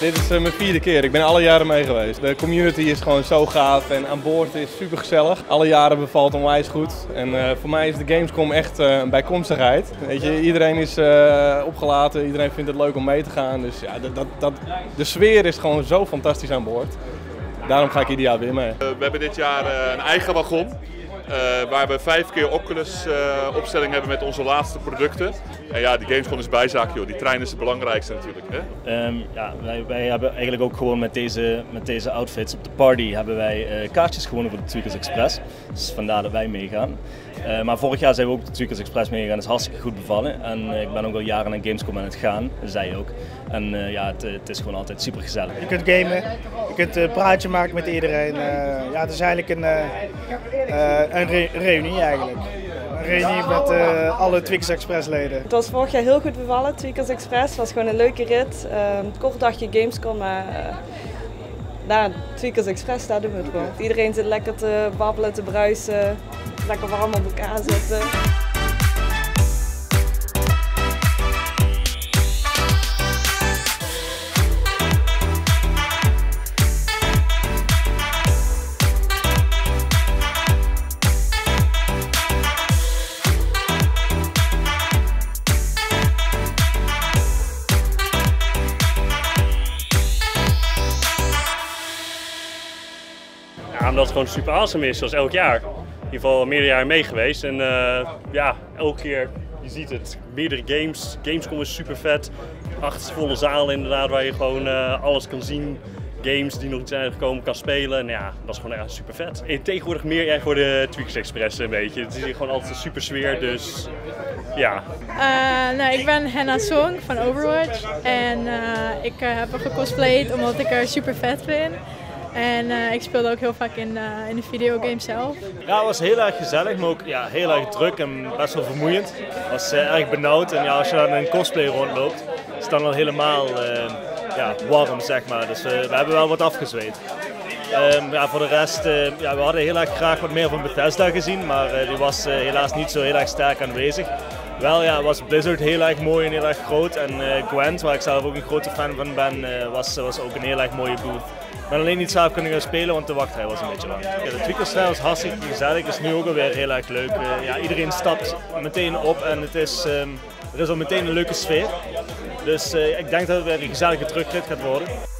Dit is mijn vierde keer. Ik ben alle jaren mee geweest. De community is gewoon zo gaaf en aan boord is super gezellig. Alle jaren bevalt onwijs goed. En voor mij is de Gamescom echt een bijkomstigheid. Weet je, iedereen is opgelaten, iedereen vindt het leuk om mee te gaan. Dus ja, de sfeer is gewoon zo fantastisch aan boord. Daarom ga ik ieder jaar weer mee. We hebben dit jaar een eigen wagon. Waar we 5 keer Oculus opstelling hebben met onze laatste producten. En ja, die Gamescom is bijzaak joh, die trein is het belangrijkste natuurlijk. Hè? Ja, wij hebben eigenlijk ook gewoon met deze outfits op de party hebben wij kaartjes gewonnen voor de Tweakers Express. Dus vandaar dat wij meegaan. Maar vorig jaar zijn we ook de Tweakers Express meegegaan, dat is hartstikke goed bevallen. En ik ben ook al jaren naar Gamescom aan het gaan, zij ook. En ja, het is gewoon altijd super gezellig. Je kunt gamen, je kunt een praatje maken met iedereen. Ja, het is eigenlijk een reunie eigenlijk. Een reunie met alle Tweakers Express leden. Het was vorig jaar heel goed bevallen, Tweakers Express. Het was gewoon een leuke rit. Kort dagje Gamescom, maar nou, Tweakers Express, daar doen we het gewoon. Iedereen zit lekker te babbelen, te bruisen, lekker warm op elkaar zitten. Omdat het gewoon super awesome is, zoals elk jaar. In ieder geval meerdere jaren mee geweest. En ja, elke keer, je ziet het, meerdere games. Gamescom is super vet. Achtervolle zalen inderdaad, waar je gewoon alles kan zien. Games die nog niet zijn gekomen, kan spelen. En ja, dat is gewoon echt super vet. En tegenwoordig meer jij voor de Tweakers Express een beetje. Het is hier gewoon altijd een super sfeer, dus ja. Nou, ik ben Henna Song van Overwatch. En ik heb er gecosplayed omdat ik er super vet vind. En ik speelde ook heel vaak in de videogame zelf. Ja, het was heel erg gezellig, maar ook ja, heel erg druk en best wel vermoeiend. Het was erg benauwd en ja, als je dan in een cosplay rondloopt, is het dan al helemaal ja, warm, zeg maar. Dus we hebben wel wat afgezweet. Ja, voor de rest, ja, we hadden heel erg graag wat meer van Bethesda gezien, maar die was helaas niet zo heel erg sterk aanwezig. Wel ja, was Blizzard heel erg mooi en heel erg groot. En Gwent, waar ik zelf ook een grote fan van ben, was ook een heel erg mooie booth. Maar alleen niet samen kunnen gaan spelen, want de wachtrij was een beetje lang. Ja, de Tweakerstrij was hartstikke gezellig, is nu ook alweer heel erg leuk. Ja, iedereen stapt meteen op en er is al meteen een leuke sfeer. Dus ik denk dat het weer een gezellige terugrit gaat worden.